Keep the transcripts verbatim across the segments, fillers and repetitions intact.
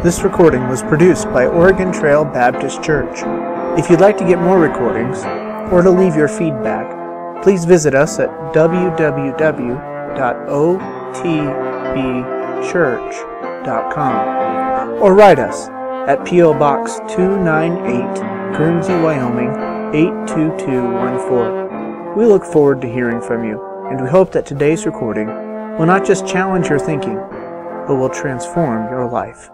This recording was produced by Oregon Trail Baptist Church. If you'd like to get more recordings, or to leave your feedback, please visit us at w w w dot o t b church dot com or write us at P O Box two ninety-eight, Guernsey, Wyoming, eight two two one four. We look forward to hearing from you, and we hope that today's recording will not just challenge your thinking, but will transform your life.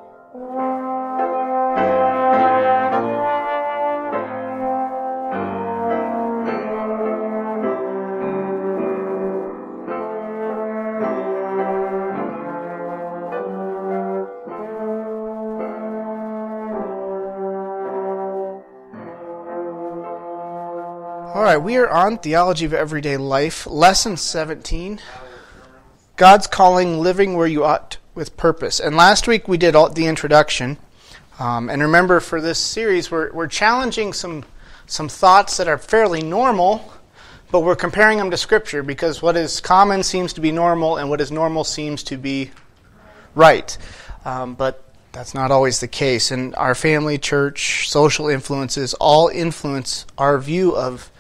We are on Theology of Everyday Life, Lesson seventeen, God's Calling, Living Where You Ought with Purpose. And last week we did all, the introduction. Um, and remember, for this series, we're, we're challenging some, some thoughts that are fairly normal, but we're comparing them to Scripture, because what is common seems to be normal, and what is normal seems to be right. Um, but that's not always the case. And our family, church, social influences all influence our view of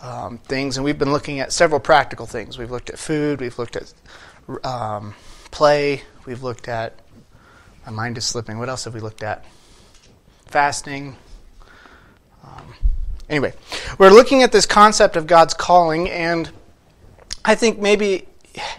Um, things, and we've been looking at several practical things. We've looked at food, we've looked at um, play, we've looked at, my mind is slipping, what else have we looked at? Fasting. Um, anyway, we're looking at this concept of God's calling, and I think maybe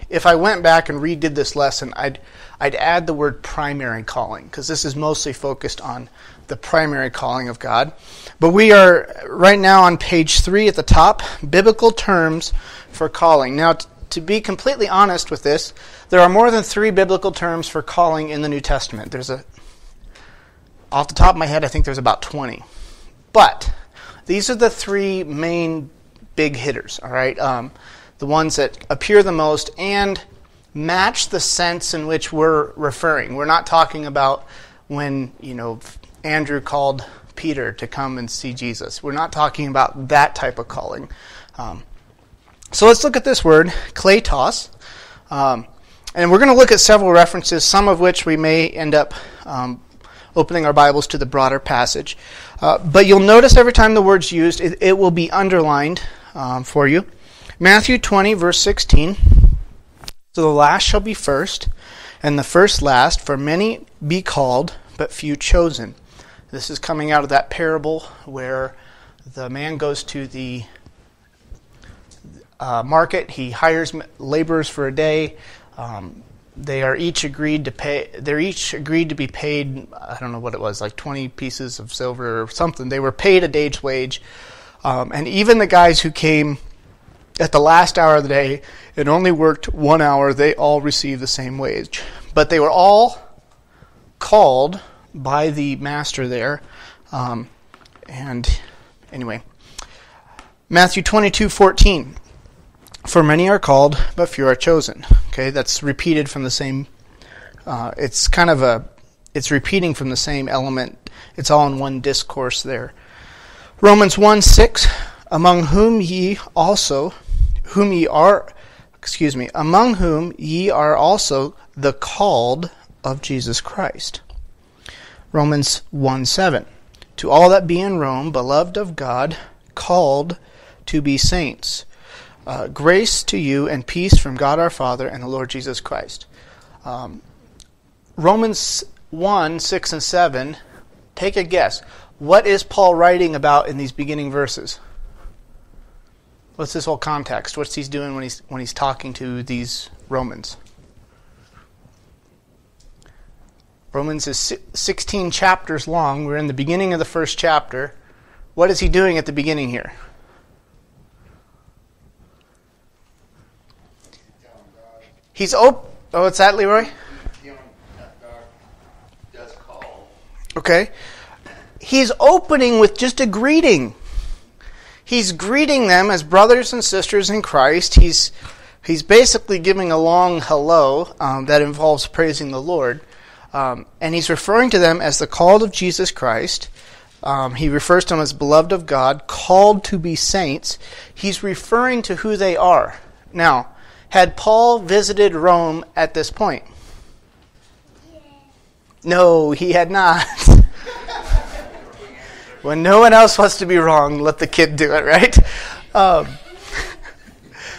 if I went back and redid this lesson, I'd, I'd add the word primary calling, because this is mostly focused on the primary calling of God. But we are right now on page three at the top, biblical terms for calling. Now, t- to be completely honest with this, there are more than three biblical terms for calling in the New Testament. There's a, off the top of my head, I think there's about twenty. But these are the three main big hitters, all right? Um, the ones that appear the most and match the sense in which we're referring. We're not talking about when, you know, Andrew called Peter to come and see Jesus. We're not talking about that type of calling. Um, so let's look at this word, kletos. Um, and we're going to look at several references, some of which we may end up um, opening our Bibles to the broader passage. Uh, but you'll notice every time the word's used, it, it will be underlined um, for you. Matthew twenty, verse sixteen. So the last shall be first, and the first last, for many be called, but few chosen. This is coming out of that parable where the man goes to the uh, market. He hires laborers for a day. Um, they are each agreed to pay. They're each agreed to be paid. I don't know what it was, like twenty pieces of silver or something. They were paid a day's wage, um, and even the guys who came at the last hour of the day and only worked one hour, they all received the same wage. But they were all called by the master there. Um, and anyway, Matthew twenty-two fourteen, for many are called, but few are chosen. Okay, that's repeated from the same, uh, it's kind of a, it's repeating from the same element. It's all in one discourse there. Romans one six, among whom ye also, whom ye are, excuse me, among whom ye are also the called of Jesus Christ. Romans one seven, to all that be in Rome, beloved of God, called to be saints. Uh, grace to you and peace from God our Father and the Lord Jesus Christ. Um, Romans one, six, and seven, take a guess. What is Paul writing about in these beginning verses? What's this whole context? What's he's doing when he's when he's talking to these Romans? Romans is sixteen chapters long. We're in the beginning of the first chapter. What is he doing at the beginning here? He's op- Oh, what's that, Leroy? Okay. He's opening with just a greeting. He's greeting them as brothers and sisters in Christ. He's he's basically giving a long hello um, that involves praising the Lord. Um, and he's referring to them as the called of Jesus Christ. Um, he refers to them as beloved of God, called to be saints. He's referring to who they are. Now, had Paul visited Rome at this point? Yeah. No, he had not. When no one else wants to be wrong, let the kid do it, right? Um,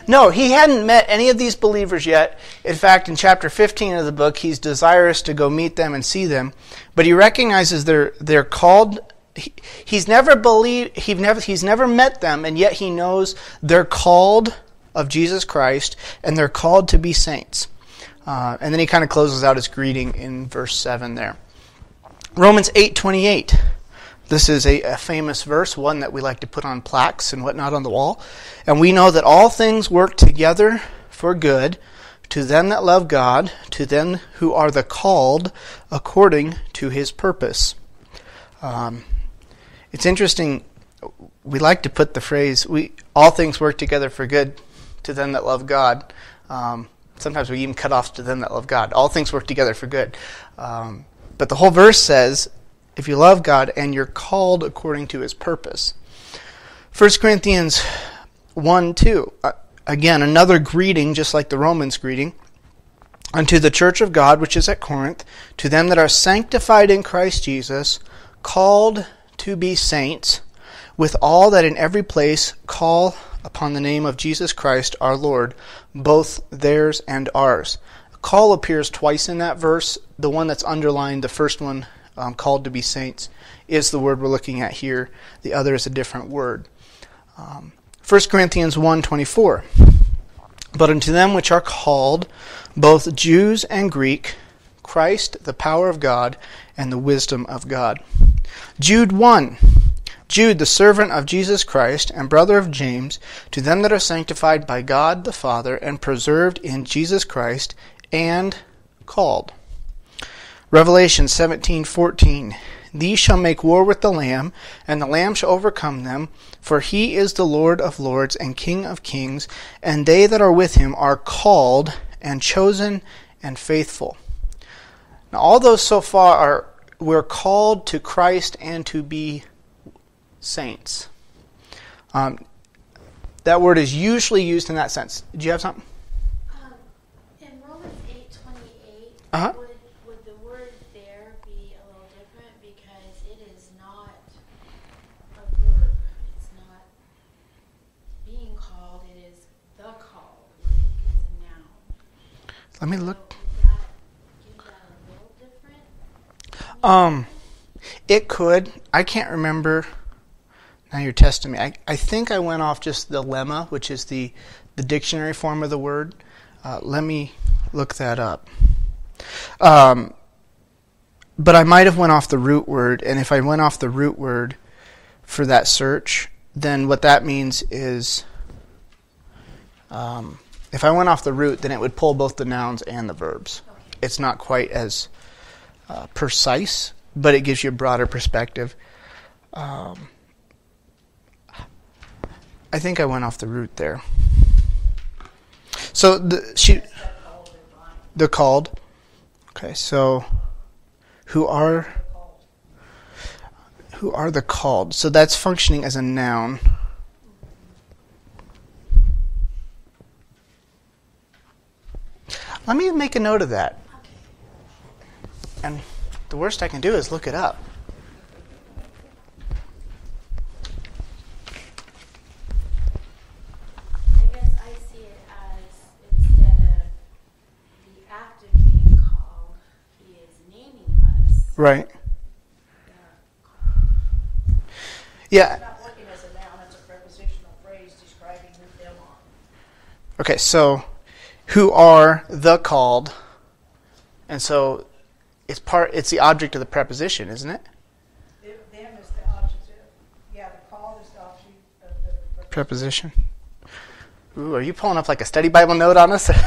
no, he hadn't met any of these believers yet. In fact, in chapter fifteen of the book, he's desirous to go meet them and see them, but he recognizes they're they're called. He, he's never believed. He've never. He's never met them, and yet he knows they're called of Jesus Christ, and they're called to be saints. Uh, and then he kind of closes out his greeting in verse seven there. Romans eight twenty-eight. This is a, a famous verse, one that we like to put on plaques and whatnot on the wall. And we know that all things work together for good to them that love God, to them who are the called according to his purpose. Um, it's interesting. We like to put the phrase, "We all things work together for good to them that love God." Um, sometimes we even cut off "to them that love God." All things work together for good. Um, but the whole verse says, if you love God and you're called according to his purpose. First Corinthians one two, uh, again, another greeting just like the Romans greeting. Unto the church of God which is at Corinth, to them that are sanctified in Christ Jesus, called to be saints, with all that in every place call upon the name of Jesus Christ our Lord, both theirs and ours. Call appears twice in that verse. The one that's underlined, the first one, Um, called to be saints, is the word we're looking at here. The other is a different word. Um, First Corinthians one twenty-four. But unto them which are called, both Jews and Greek, Christ, the power of God, and the wisdom of God. Jude one. Jude, the servant of Jesus Christ, and brother of James, to them that are sanctified by God the Father, and preserved in Jesus Christ, and called. Revelation seventeen fourteen, these shall make war with the Lamb, and the Lamb shall overcome them, for he is the Lord of lords and King of kings, and they that are with him are called and chosen and faithful. Now all those so far are, we're called to Christ and to be saints. Um, that word is usually used in that sense. Do you have something? Um, in Romans eight twenty-eight, uh-huh. Let me look. Um, it could. I can't remember. Now you're testing me. I, I think I went off just the lemma, which is the, the dictionary form of the word. Uh, let me look that up. Um, but I might have went off the root word, and if I went off the root word for that search, then what that means is... Um, If I went off the root, then it would pull both the nouns and the verbs. It's not quite as uh, precise, but it gives you a broader perspective. Um, I think I went off the root there. So the, she, the called. Okay, so who are who are the called? So that's functioning as a noun. Let me make a note of that. And the worst I can do is look it up. I guess I see it as, instead of the act of being called, he is naming us. Right. Yeah. Yeah. It's not working as a noun, it's a prepositional phrase describing who them are. Okay, so... who are the called, and so it's part. It's the object of the preposition, isn't it? Them is the object. Of, yeah, the called is the object of the preposition. preposition. Ooh, are you pulling up like a study Bible note on us? Derek,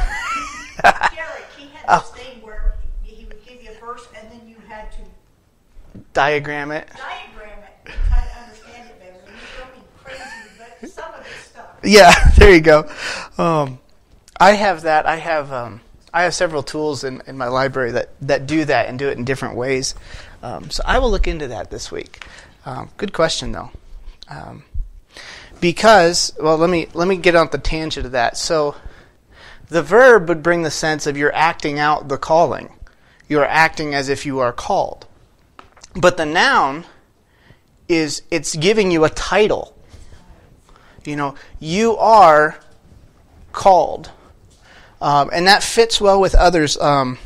he had oh. this thing where he would give you a verse, and then you had to diagram it. Diagram it, and try to understand it better. And you're going crazy, but some of it's stuff. Yeah, there you go. Um, I have that. I have um, I have several tools in, in my library that, that do that and do it in different ways. Um, so I will look into that this week. Um, good question, though, um, because well, let me let me get on the tangent of that. So the verb would bring the sense of you're acting out the calling, You are acting as if you are called. But the noun is, it's giving you a title. You know, you are called. Um, and that fits well with others. Um,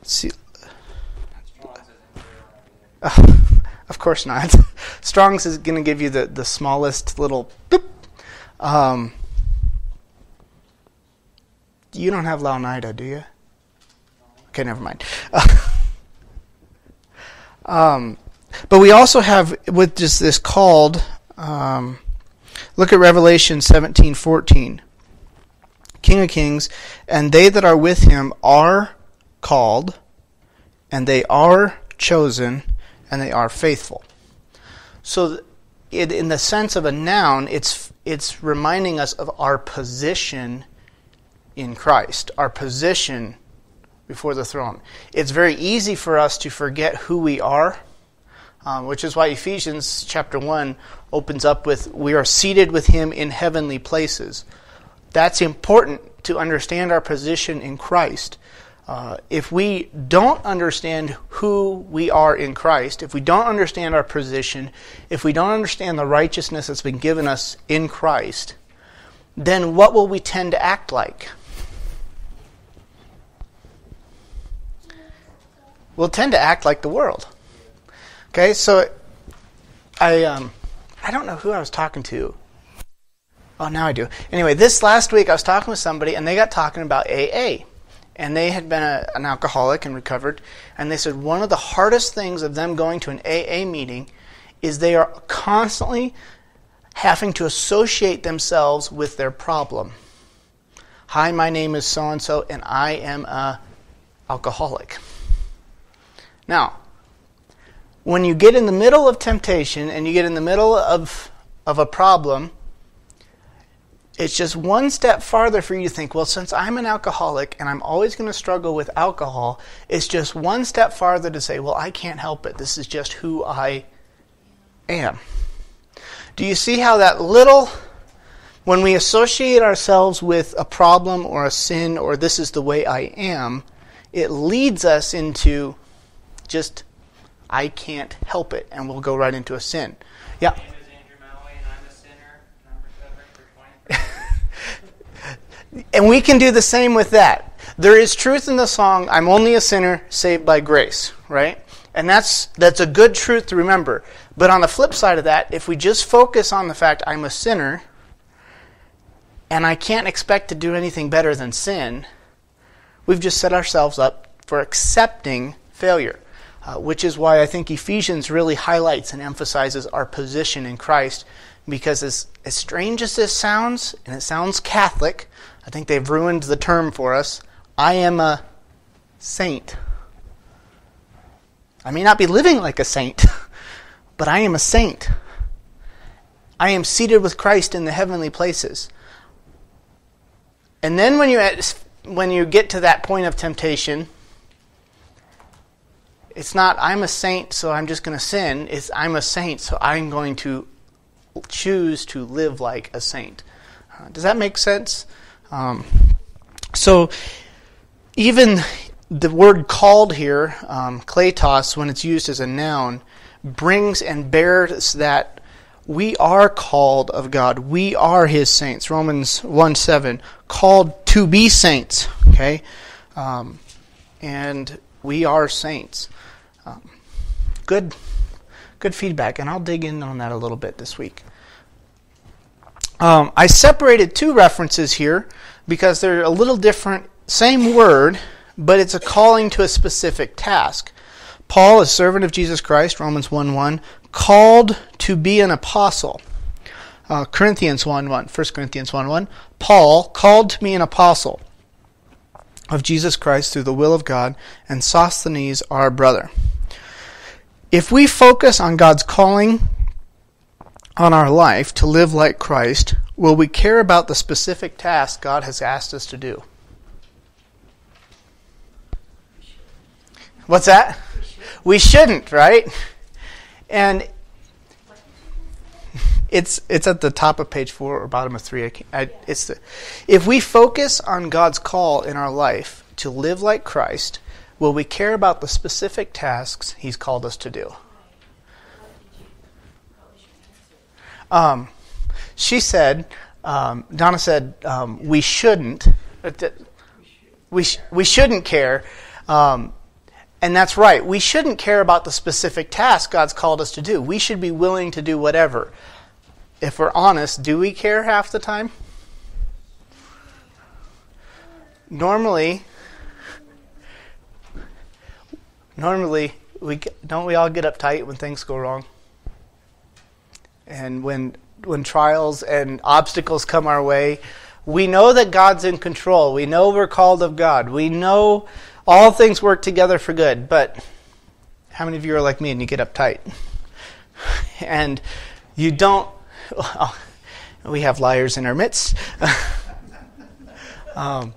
let's see. Uh, of course not. Strong's is going to give you the, the smallest little boop. Um, you don't have Laonida, do you? Okay, never mind. Uh, um, but we also have, with just this called, um, look at Revelation seventeen fourteen. King of Kings, and they that are with him are called, and they are chosen, and they are faithful. So it, in the sense of a noun, it's it's reminding us of our position in Christ, our position before the throne. It's very easy for us to forget who we are, um, which is why Ephesians chapter one opens up with, we are seated with him in heavenly places. That's important to understand our position in Christ. Uh, if we don't understand who we are in Christ, if we don't understand our position, if we don't understand the righteousness that's been given us in Christ, then what will we tend to act like? We'll tend to act like the world. Okay, so I um, I don't know who I was talking to. Oh, now I do. Anyway, this last week I was talking with somebody, and they got talking about A A. And they had been a, an alcoholic and recovered, and they said one of the hardest things of them going to an A A meeting is they are constantly having to associate themselves with their problem. Hi, my name is so-and-so, and I am a alcoholic. Now, when you get in the middle of temptation and you get in the middle of, of a problem, it's just one step farther for you to think, well, since I'm an alcoholic and I'm always going to struggle with alcohol, it's just one step farther to say, well, I can't help it. This is just who I am. Do you see how that little, when we associate ourselves with a problem or a sin or this is the way I am, it leads us into just, I can't help it, and we'll go right into a sin. Yeah. And we can do the same with that. There is truth in the song, I'm only a sinner saved by grace, right? And that's that's a good truth to remember. But on the flip side of that, if we just focus on the fact I'm a sinner and I can't expect to do anything better than sin, we've just set ourselves up for accepting failure, uh, which is why I think Ephesians really highlights and emphasizes our position in Christ, because as, as strange as this sounds, and it sounds Catholic, I think they've ruined the term for us. I am a saint. I may not be living like a saint, but I am a saint. I am seated with Christ in the heavenly places. And then when you when you get to that point of temptation, it's not I'm a saint, so I'm just going to sin. It's I'm a saint, so I'm going to choose to live like a saint. Uh, does that make sense? Um, so even the word called here, um, kletos, when it's used as a noun, brings and bears that we are called of God. We are his saints. Romans one seven, called to be saints. Okay, um, and we are saints. Um, good, good feedback, and I'll dig in on that a little bit this week. Um, I separated two references here because they're a little different, same word, but it's a calling to a specific task. Paul, a servant of Jesus Christ, Romans one one, called to be an apostle. Uh, Corinthians one one, First Corinthians one one, Paul, called to be an apostle of Jesus Christ through the will of God, and Sosthenes, our brother. If we focus on God's calling on our life to live like Christ, will we care about the specific task God has asked us to do? What's that? We shouldn't, right? And it's it's at the top of page four or bottom of three. I can't, I, it's the, if we focus on God's call in our life to live like Christ, Will we care about the specific tasks he's called us to do? Um, she said, um, Donna said, um, we shouldn't. We, sh- we shouldn't care. Um, and that's right. We shouldn't care about the specific task God's called us to do. We should be willing to do whatever. If we're honest, do we care half the time? Normally, normally we don't we all get uptight when things go wrong? And when when trials and obstacles come our way, we know that God's in control. We know we're called of God. We know all things work together for good. But how many of you are like me and you get uptight? And you don't... Well, we have liars in our midst. um,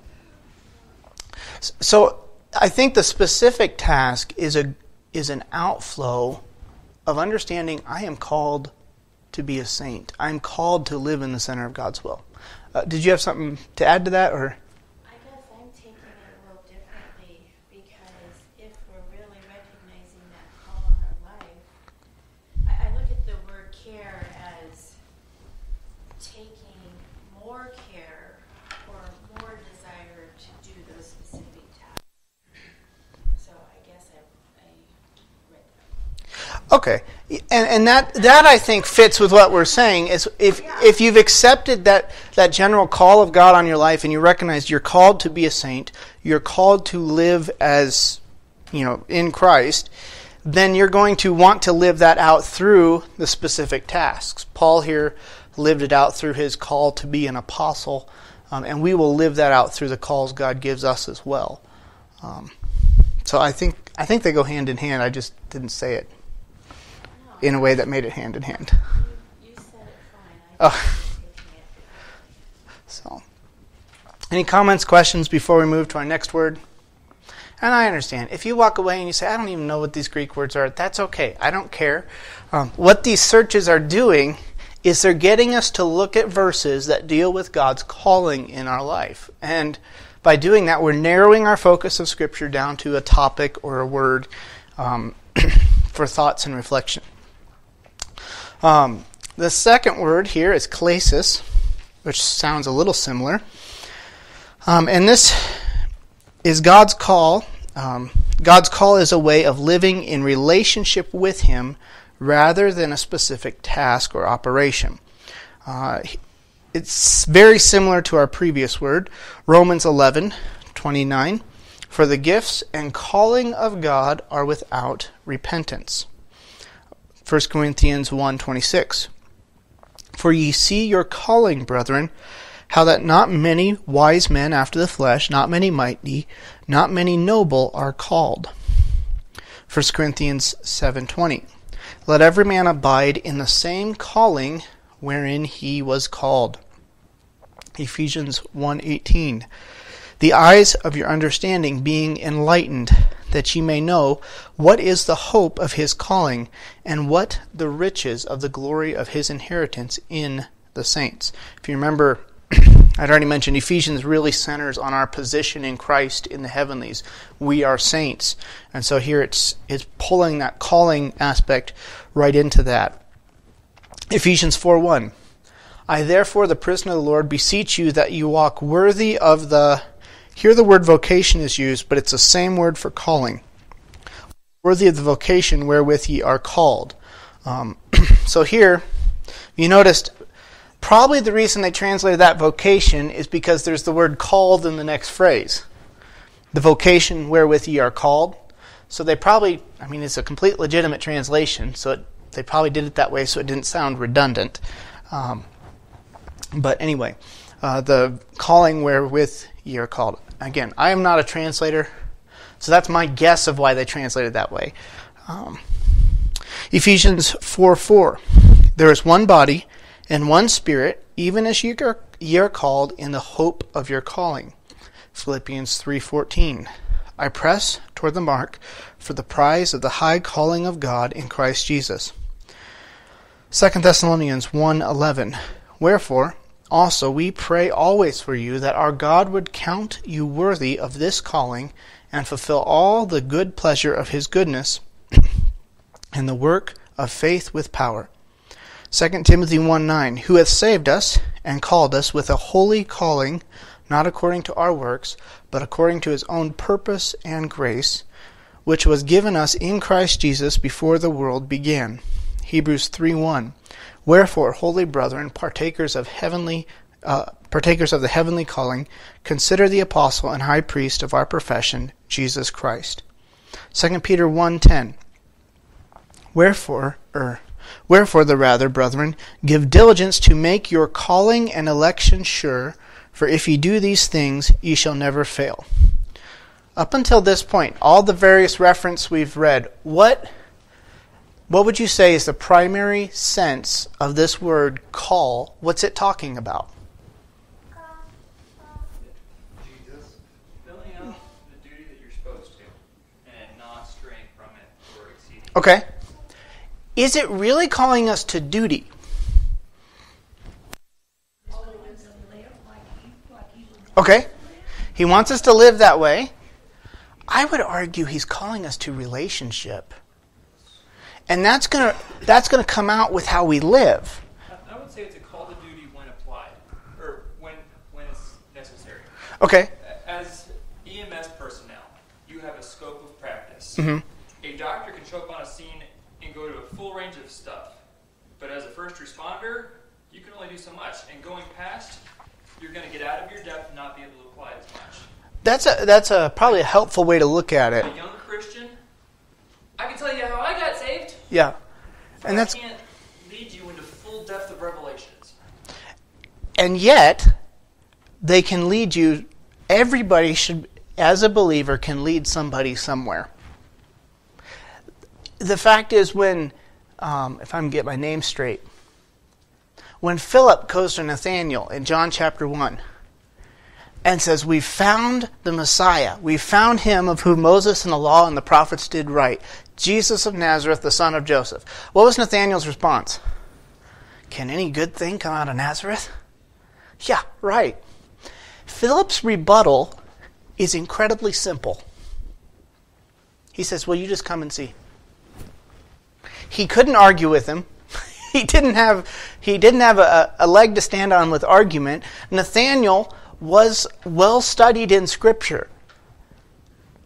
so I think the specific task is a is an outflow of understanding I am called to be a saint. I'm called to live in the center of God's will. Uh, did you have something to add to that, or? I guess I'm taking it a little differently, because if we're really recognizing that call on our life, I, I look at the word care as taking more care or more desire to do those specific tasks. So I guess I, I read that. Okay, and and that that I think fits with what we're saying is if yeah. if you've accepted that. That general call of God on your life, and you recognize you're called to be a saint, you're called to live as, you know, in Christ, then you're going to want to live that out through the specific tasks. Paul here lived it out through his call to be an apostle, um, and we will live that out through the calls God gives us as well. Um, so I think I think they go hand in hand. I just didn't say it in a way that made it hand in hand. You, you said it fine. Oh. So, any comments, questions before we move to our next word? And I understand. If you walk away and you say, I don't even know what these Greek words are, that's okay. I don't care. Um, what these searches are doing is they're getting us to look at verses that deal with God's calling in our life. And by doing that, we're narrowing our focus of Scripture down to a topic or a word um, for thoughts and reflection. Um, the second word here is klesis, which sounds a little similar. Um, and this is God's call. Um, God's call is a way of living in relationship with Him rather than a specific task or operation. Uh, it's very similar to our previous word, Romans eleven twenty-nine. For the gifts and calling of God are without repentance. First Corinthians one twenty-six. For ye see your calling, brethren, how that not many wise men after the flesh, not many mighty, not many noble are called. First Corinthians seven twenty. Let every man abide in the same calling wherein he was called. Ephesians one eighteen. The eyes of your understanding being enlightened, that ye may know what is the hope of his calling, and what the riches of the glory of his inheritance in the saints. If you remember, I'd already mentioned Ephesians really centers on our position in Christ in the heavenlies. We are saints. And so here it's it's pulling that calling aspect right into that. Ephesians four one. I therefore, the prisoner of the Lord, beseech you that you walk worthy of the... Here the word vocation is used, but it's the same word for calling. Worthy of the vocation wherewith ye are called. Um, so here, you noticed, probably the reason they translated that vocation is because there's the word called in the next phrase. The vocation wherewith ye are called. So they probably, I mean, it's a complete legitimate translation, so it, they probably did it that way so it didn't sound redundant. Um, but anyway, uh, the calling wherewith ye are called. Again, I am not a translator, so that's my guess of why they translated that way. Um, Ephesians four four. There is one body and one spirit, even as ye are, ye are called in the hope of your calling. Philippians three fourteen. I press toward the mark for the prize of the high calling of God in Christ Jesus. Second Thessalonians one eleven. Wherefore, Also, we pray always for you that our God would count you worthy of this calling and fulfill all the good pleasure of his goodness and the work of faith with power. Second Timothy one nine, who hath saved us and called us with a holy calling, not according to our works, but according to his own purpose and grace, which was given us in Christ Jesus before the world began. Hebrews three one, wherefore, holy brethren, partakers of heavenly, uh, partakers of the heavenly calling, consider the apostle and high priest of our profession, Jesus Christ. Second Peter one ten, wherefore, er, wherefore the rather, brethren, give diligence to make your calling and election sure, for if ye do these things, ye shall never fail. Up until this point, all the various reference we've read, what... What would you say is the primary sense of this word call? What's it talking about? Jesus. Filling out the duty that you're supposed to and not straying from it or exceeding it. Okay. Is it really calling us to duty? Okay. He wants us to live that way. I would argue he's calling us to relationship. And that's gonna that's gonna come out with how we live. I would say it's a call to duty when applied, or when when it's necessary. Okay. As E M S personnel, you have a scope of practice. Mm-hmm. A doctor can show up on a scene and go to a full range of stuff, but as a first responder, you can only do so much. And going past, you're going to get out of your depth and not be able to apply as much. That's a that's a probably a helpful way to look at it. A young Christian, I can tell you how I got saved. Yeah, and that's can't lead you into full depth of revelations. And yet, they can lead you. Everybody should, as a believer, can lead somebody somewhere. The fact is, when um, if I can get my name straight, when Philip goes to Nathanael in John chapter one, and says, "We've found the Messiah. We've found him of whom Moses and the law and the prophets did write, Jesus of Nazareth, the son of Joseph." What was Nathanael's response? Can any good thing come out of Nazareth? Yeah, right. Philip's rebuttal is incredibly simple. He says, well, you just come and see. He couldn't argue with him. He didn't have, he didn't have a, a leg to stand on with argument. Nathanael was well studied in Scripture.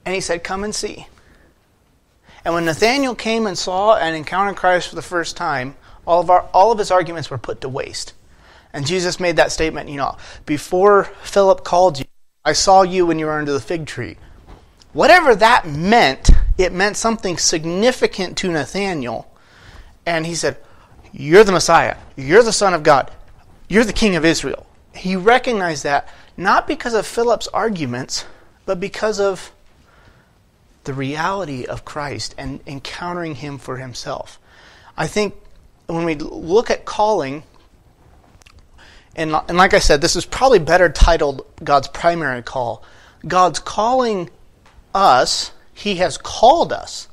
And he said, come and see. And when Nathanael came and saw and encountered Christ for the first time, all of, our, all of his arguments were put to waste. And Jesus made that statement, you know, before Philip called you, I saw you when you were under the fig tree. Whatever that meant, it meant something significant to Nathanael. And he said, you're the Messiah. You're the Son of God. You're the King of Israel. He recognized that not because of Philip's arguments, but because of the reality of Christ and encountering him for himself. I think when we look at calling, and like I said, this is probably better titled God's primary call. God's calling us, he has called us.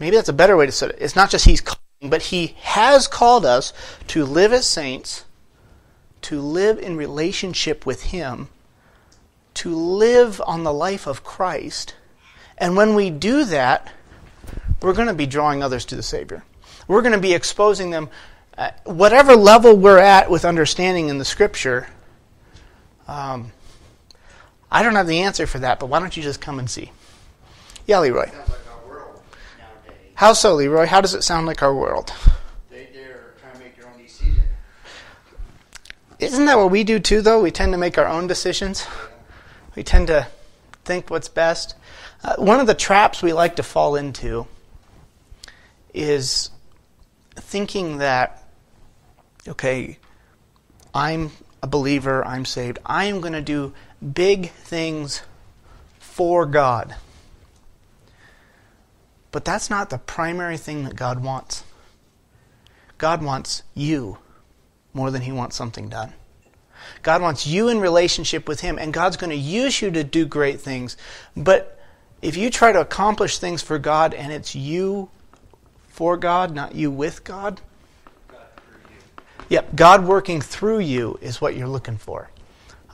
Maybe that's a better way to say it. It's not just he's calling, but he has called us to live as saints, to live in relationship with him, to live on the life of Christ. And when we do that, we're going to be drawing others to the Savior. We're going to be exposing them, uh, whatever level we're at with understanding in the Scripture. Um, I don't have the answer for that, but why don't you just come and see? Yeah, Leroy. It sounds like our world nowadays. How so, Leroy? How does it sound like our world? Isn't that what we do too, though? We tend to make our own decisions. We tend to think what's best. Uh, one of the traps we like to fall into is thinking that, okay, I'm a believer, I'm saved, I am going to do big things for God. But that's not the primary thing that God wants. God wants you more than he wants something done. God wants you in relationship with him, and God's going to use you to do great things. But if you try to accomplish things for God and it's you for God, not you with God, God through you. Yep, God working through you is what you're looking for.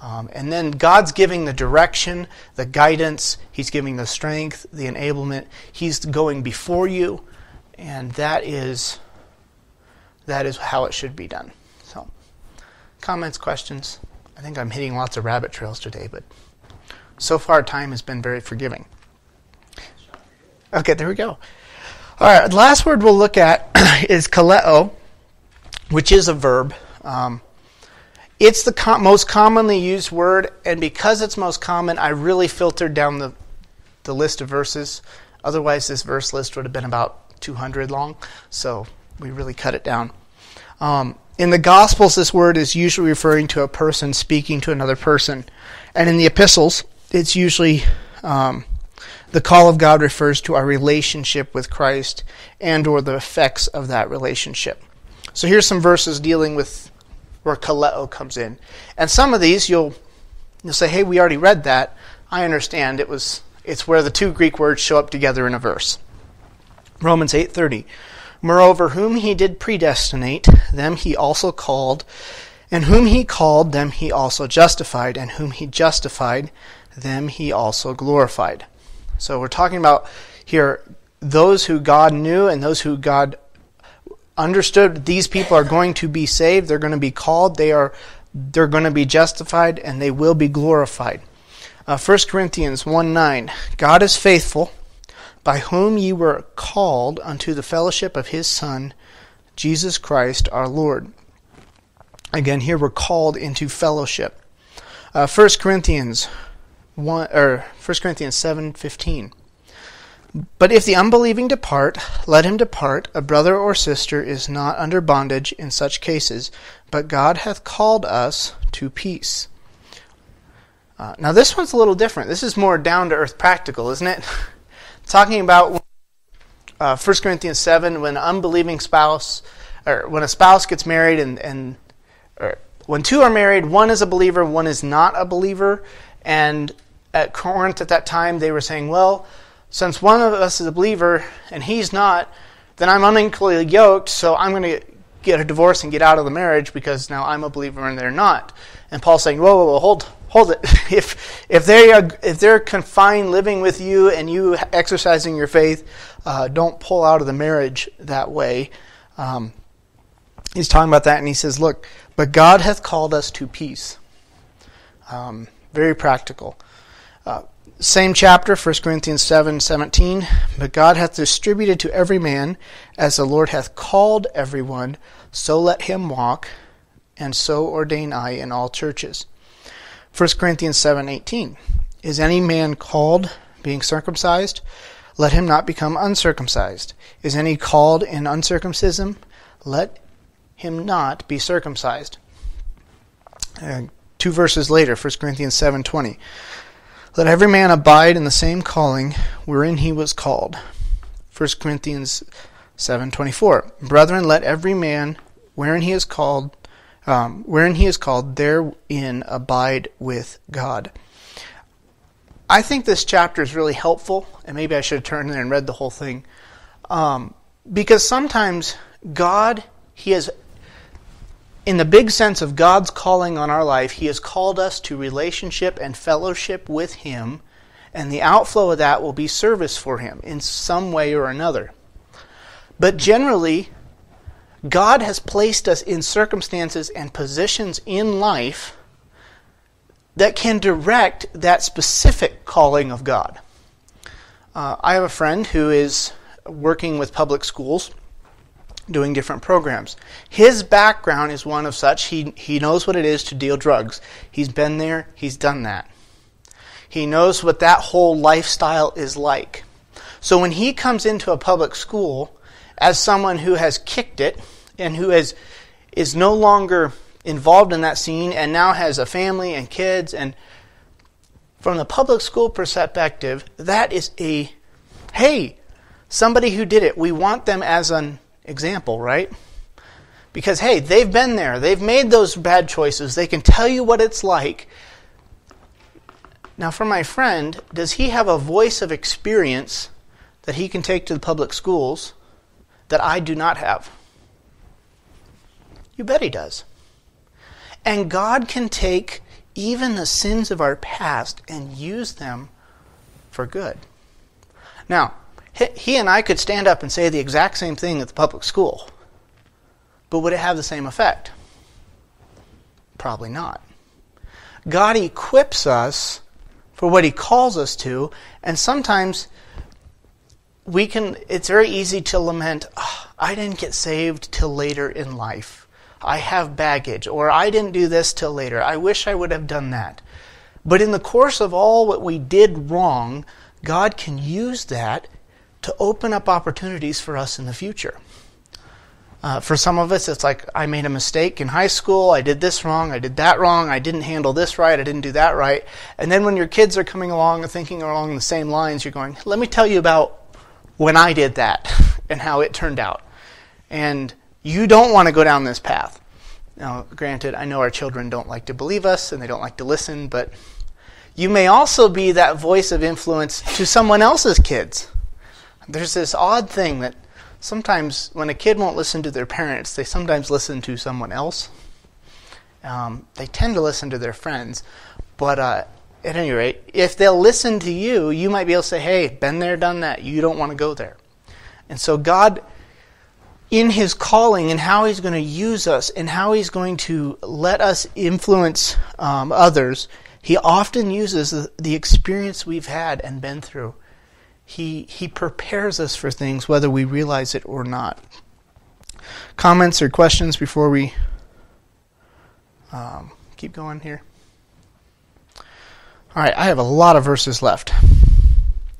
Um, and then God's giving the direction, the guidance. He's giving the strength, the enablement. He's going before you, and that is that is how it should be done. So, comments, questions? I think I'm hitting lots of rabbit trails today, but so far time has been very forgiving. Okay, there we go. All right, the last word we'll look at is kaleo, which is a verb. Um, it's the com- most commonly used word, and because it's most common, I really filtered down the, the list of verses. Otherwise, this verse list would have been about two hundred long, so we really cut it down. Um, in the Gospels, this word is usually referring to a person speaking to another person, and in the epistles, it's usually... Um, The call of God refers to our relationship with Christ and or the effects of that relationship. So here's some verses dealing with where kaleo comes in. And some of these you'll you'll say, hey, we already read that. I understand it was it's where the two Greek words show up together in a verse. Romans eight thirty. Moreover, whom he did predestinate, them he also called, and whom he called, them he also justified, and whom he justified, them he also glorified. So we're talking about here those who God knew and those who God understood. These people are going to be saved. They're going to be called. They are, they're going to be justified, and they will be glorified. Uh, First Corinthians one nine, God is faithful, by whom ye were called unto the fellowship of his Son, Jesus Christ our Lord. Again, here we're called into fellowship. Uh, First Corinthians one, or First Corinthians seven fifteen. But if the unbelieving depart, let him depart. A brother or sister is not under bondage in such cases, but God hath called us to peace. Uh, now this one's a little different. This is more down-to-earth practical, isn't it? Talking about uh, First Corinthians seven, when an unbelieving spouse, or when a spouse gets married, and, and or when two are married, one is a believer, one is not a believer, and at Corinth at that time, they were saying, well, since one of us is a believer and he's not, then I'm unequally yoked, so I'm going to get a divorce and get out of the marriage because now I'm a believer and they're not. And Paul's saying, whoa, whoa, whoa, hold hold it. if if they are, if they're confined living with you and you exercising your faith, uh, don't pull out of the marriage that way. Um, he's talking about that, and he says, look, but God hath called us to peace. Um, very practical. Uh, same chapter, First Corinthians seven seventeen. But God hath distributed to every man, as the Lord hath called everyone, so let him walk, and so ordain I in all churches. First Corinthians seven eighteen. Is any man called, being circumcised? Let him not become uncircumcised. Is any called in uncircumcision? Let him not be circumcised. Uh, two verses later, First Corinthians seven twenty. Let every man abide in the same calling wherein he was called. First Corinthians seven twenty-four. Brethren, let every man wherein he is called, um, wherein he is called, therein abide with God. I think this chapter is really helpful, and maybe I should have turned there and read the whole thing, um, because sometimes God, He has, in the big sense of God's calling on our life, He has called us to relationship and fellowship with Him, and the outflow of that will be service for Him in some way or another. But generally, God has placed us in circumstances and positions in life that can direct that specific calling of God. Uh, I have a friend who is working with public schools, doing different programs. His background is one of such. He he knows what it is to deal drugs. He's been there. He's done that. He knows what that whole lifestyle is like. So when he comes into a public school as someone who has kicked it and who has, is no longer involved in that scene and now has a family and kids, and from the public school perspective, that is a, hey, somebody who did it, we want them as an example, right? Because, hey, they've been there. They've made those bad choices. They can tell you what it's like. Now, for my friend, does he have a voice of experience that he can take to the public schools that I do not have? You bet he does. And God can take even the sins of our past and use them for good. Now, he and I could stand up and say the exact same thing at the public school, but would it have the same effect? Probably not. God equips us for what he calls us to, and sometimes we can. It's very easy to lament, oh, I didn't get saved till later in life. I have baggage, or I didn't do this till later. I wish I would have done that. But in the course of all what we did wrong, God can use that to open up opportunities for us in the future. Uh, for some of us, it's like, I made a mistake in high school, I did this wrong, I did that wrong, I didn't handle this right, I didn't do that right. And then when your kids are coming along and thinking along the same lines, you're going, let me tell you about when I did that and how it turned out. And you don't want to go down this path. Now, granted, I know our children don't like to believe us and they don't like to listen, but you may also be that voice of influence to someone else's kids. There's this odd thing that sometimes when a kid won't listen to their parents, they sometimes listen to someone else. Um, they tend to listen to their friends. But uh, at any rate, if they'll listen to you, you might be able to say, hey, been there, done that. You don't want to go there. And so God, in his calling and how he's going to use us and how he's going to let us influence um, others, he often uses the, the experience we've had and been through. He he prepares us for things, whether we realize it or not. Comments or questions before we um, keep going here? All right, I have a lot of verses left.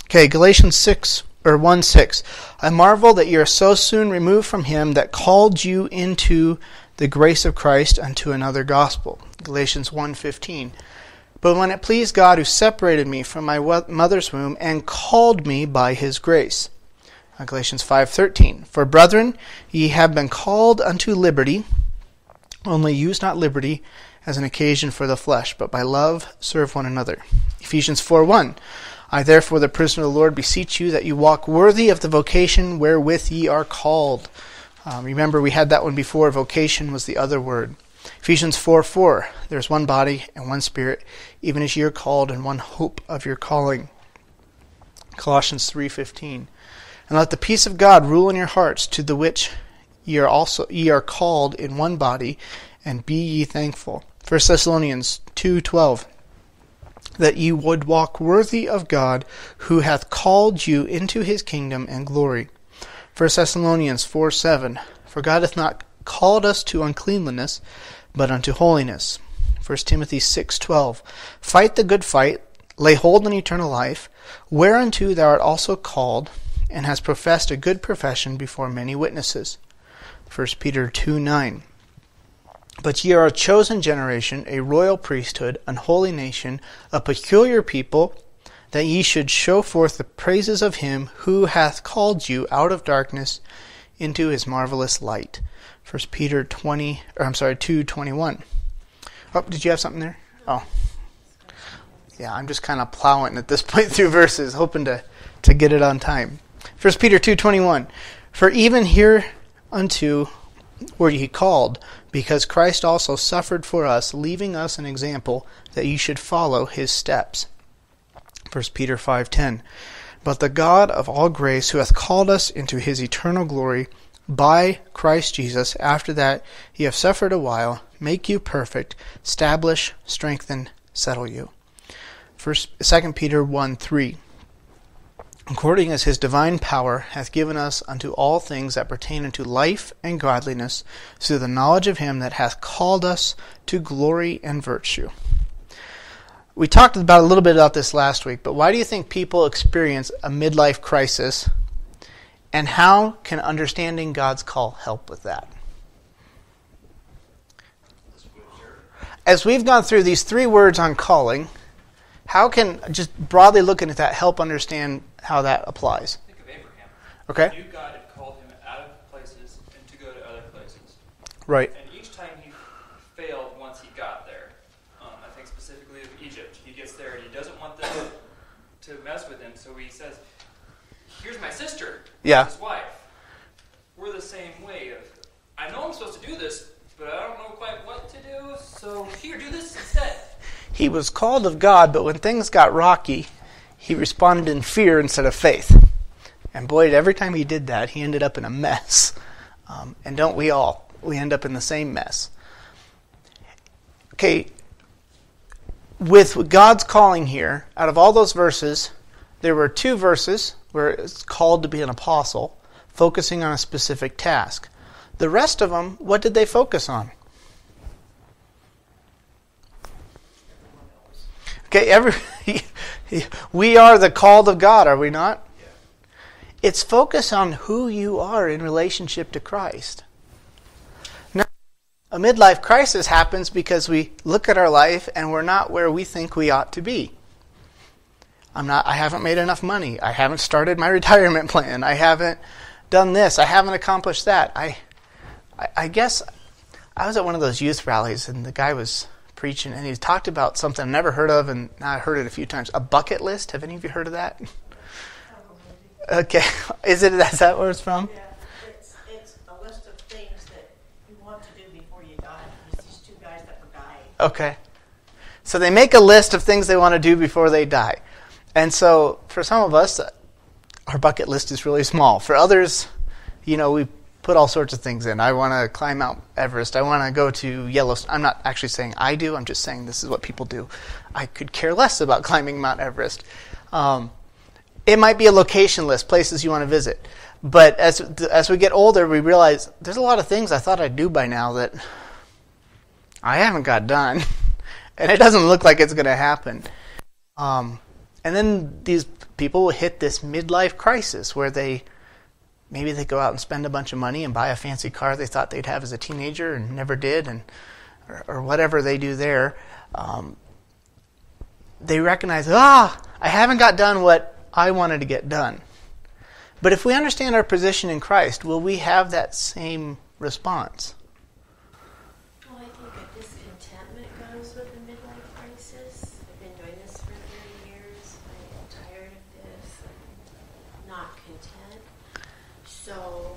Okay, Galatians six or one six. I marvel that you are so soon removed from him that called you into the grace of Christ unto another gospel. Galatians one fifteen. But when it pleased God who separated me from my mother's womb and called me by his grace. Galatians five thirteen. For brethren, ye have been called unto liberty, only use not liberty as an occasion for the flesh, but by love serve one another. Ephesians four one. I therefore, the prisoner of the Lord, beseech you that you walk worthy of the vocation wherewith ye are called. Um, remember, we had that one before. Vocation was the other word. Ephesians four four, there's one body and one spirit, even as you are called, and one hope of your calling. Colossians three fifteen, and let the peace of God rule in your hearts, to the which ye are also ye are called in one body, and be ye thankful. First Thessalonians two twelve, that ye would walk worthy of God, who hath called you into his kingdom and glory. First Thessalonians four seven, for God hath not called us to uncleanliness, but unto holiness. First Timothy six twelve. Fight the good fight, lay hold on eternal life, whereunto thou art also called, and hast professed a good profession before many witnesses. First Peter two nine. But ye are a chosen generation, a royal priesthood, an holy nation, a peculiar people, that ye should show forth the praises of him who hath called you out of darkness into his marvelous light. First Peter twenty, or I'm sorry, two twenty one. Oh, did you have something there? Oh, yeah. I'm just kind of plowing at this point through verses, hoping to, to get it on time. First Peter two twenty one. For even hereunto were ye called, because Christ also suffered for us, leaving us an example that ye should follow his steps. First Peter five ten. But the God of all grace, who hath called us into his eternal glory by Christ Jesus, after that ye have suffered a while, make you perfect, establish, strengthen, settle you. First, Second Peter one three. According as his divine power hath given us unto all things that pertain unto life and godliness, through the knowledge of him that hath called us to glory and virtue. We talked about a little bit about this last week, but why do you think people experience a midlife crisis? And how can understanding God's call help with that? As we've gone through these three words on calling, how can, just broadly looking at that, help understand how that applies? Think of Abraham. Okay. He knew God had called him out of places and to go to other places. Right. And each time he failed once he got there. Um, I think specifically of Egypt. He gets there and he doesn't want them to mess with him, so he says, here's my sister, yeah. His wife. We're the same way. Of, I know I'm supposed to do this, but I don't know quite what to do, so here, do this instead. He was called of God, but when things got rocky, he responded in fear instead of faith. And boy, every time he did that, he ended up in a mess. Um, and don't we all? We end up in the same mess. Okay, with God's calling here, out of all those verses, there were two verses where it's called to be an apostle, focusing on a specific task. The rest of them, what did they focus on? Okay, every we are the called of God, are we not? Yeah. It's focused on who you are in relationship to Christ. Now, a midlife crisis happens because we look at our life and we're not where we think we ought to be. I'm not. I haven't made enough money. I haven't started my retirement plan. I haven't done this. I haven't accomplished that. I, I, I guess I was at one of those youth rallies and the guy was preaching, and he talked about something I've never heard of, and I heard it a few times. A bucket list. Have any of you heard of that? Okay, is it? Is that where it's from? Yeah, it's, it's a list of things that you want to do before you die. It's these two guys that were dying. Okay, so they make a list of things they want to do before they die, and so for some of us, our bucket list is really small. For others, you know, we put all sorts of things in. I want to climb Mount Everest. I want to go to Yellowstone. I'm not actually saying I do. I'm just saying this is what people do. I could care less about climbing Mount Everest. Um, it might be a location list, places you want to visit. But as as we get older, we realize there's a lot of things I thought I'd do by now that I haven't got done. And it doesn't look like it's going to happen. Um, and then these people will hit this midlife crisis where they Maybe they go out and spend a bunch of money and buy a fancy car they thought they'd have as a teenager and never did, and or, or whatever they do there. Um, they recognize, ah, I haven't got done what I wanted to get done. But if we understand our position in Christ, will we have that same response? Well, I think that discontentment goes with the midlife crisis. I've been doing this for thirty years. I'm tired of this. I'm not content. So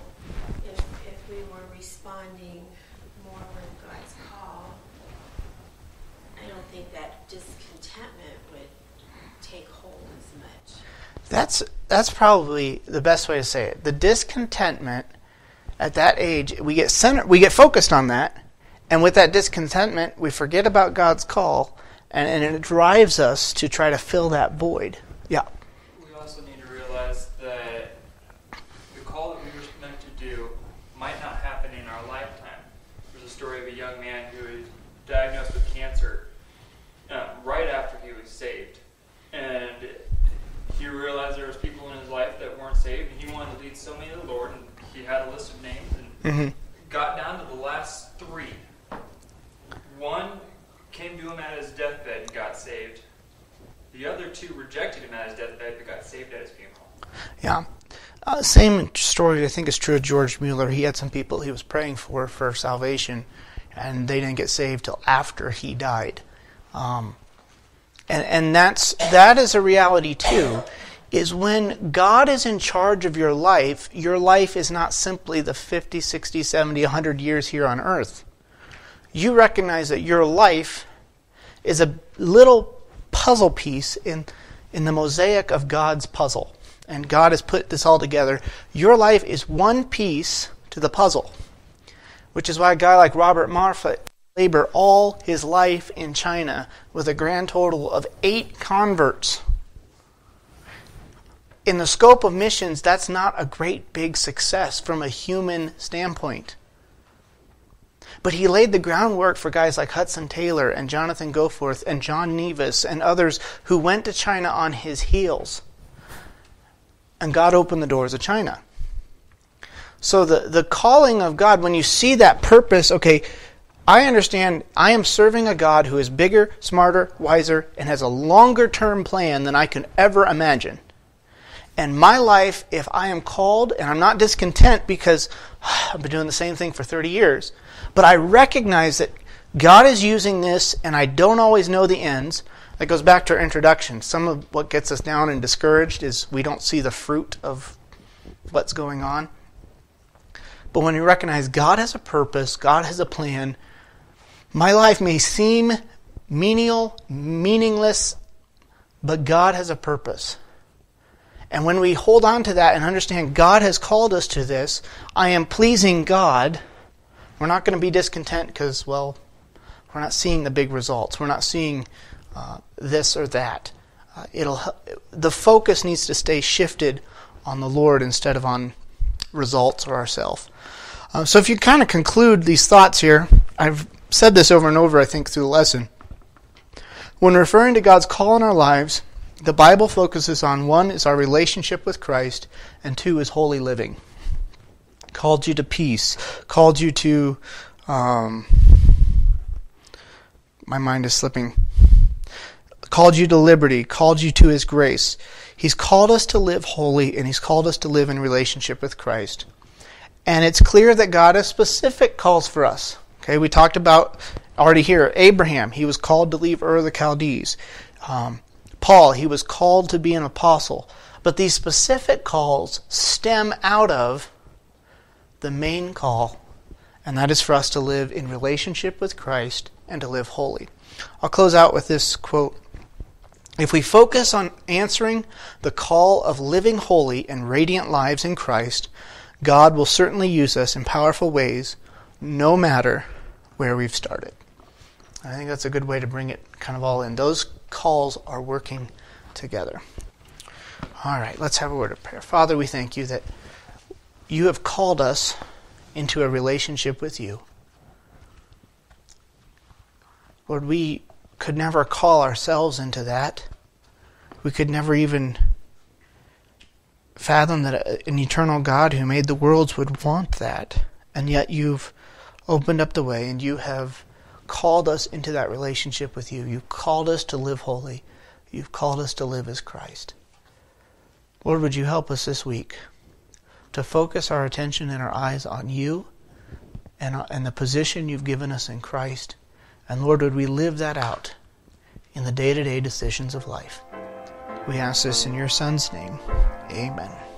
if, if we were responding more with God's call, I don't think that discontentment would take hold as much. That's, that's probably the best way to say it. The discontentment at that age, we get center, we get focused on that, and with that discontentment, we forget about God's call, and, and it drives us to try to fill that void. Yeah. We also need to realize that might not happen in our lifetime. There's a story of a young man who was diagnosed with cancer uh, right after he was saved. And he realized there was people in his life that weren't saved, and he wanted to lead so many to the Lord, and he had a list of names, and mm-hmm. got down to the last three. One came to him at his deathbed and got saved. The other two rejected him at his deathbed but got saved at his funeral. Yeah. Uh, same story I think is true of George Mueller. He had some people he was praying for for salvation, and they didn't get saved till after he died. Um, and and that's that is a reality too, is when God is in charge of your life, your life is not simply the fifty, sixty, seventy, one hundred years here on earth. You recognize that your life is a little puzzle piece in in the mosaic of God's puzzle. And God has put this all together. Your life is one piece to the puzzle, which is why a guy like Robert Marfitt labored all his life in China with a grand total of eight converts. In the scope of missions, that's not a great big success from a human standpoint. But he laid the groundwork for guys like Hudson Taylor and Jonathan Goforth and John Nevis and others who went to China on his heels. And God opened the doors of China. So the, the calling of God, when you see that purpose, okay, I understand I am serving a God who is bigger, smarter, wiser, and has a longer-term plan than I can ever imagine. And my life, if I am called, and I'm not discontent because oh, I've been doing the same thing for thirty years, but I recognize that God is using this, and I don't always know the ends. That goes back to our introduction. Some of what gets us down and discouraged is we don't see the fruit of what's going on. But when we recognize God has a purpose, God has a plan, my life may seem menial, meaningless, but God has a purpose. And when we hold on to that and understand God has called us to this, I am pleasing God, we're not going to be discontent because, well, we're not seeing the big results. We're not seeing uh, this or that. Uh, it'll the focus needs to stay shifted on the Lord instead of on results or ourselves. Uh, so if you kind of conclude these thoughts here, I've said this over and over, I think, through the lesson. When referring to God's call in our lives, the Bible focuses on one is our relationship with Christ, and two is holy living. Called you to peace. Called you to... Um, my mind is slipping. Called you to liberty. Called you to His grace. He's called us to live holy, and He's called us to live in relationship with Christ. And it's clear that God has specific calls for us. Okay, we talked about already here, Abraham, he was called to leave Ur of the Chaldees. Um, Paul, he was called to be an apostle. But these specific calls stem out of the main call, and that is for us to live in relationship with Christ and to live holy. I'll close out with this quote. If we focus on answering the call of living holy and radiant lives in Christ, God will certainly use us in powerful ways, no matter where we've started. I think that's a good way to bring it kind of all in. Those calls are working together. All right, let's have a word of prayer. Father, we thank you that you have called us into a relationship with you. Lord, we could never call ourselves into that. We could never even fathom that an eternal God who made the worlds would want that. And yet you've opened up the way, and you have called us into that relationship with you. You've called us to live holy. You've called us to live as Christ. Lord, would you help us this week to focus our attention and our eyes on you and, and the position you've given us in Christ. And Lord, would we live that out in the day-to-day decisions of life. We ask this in your Son's name. Amen.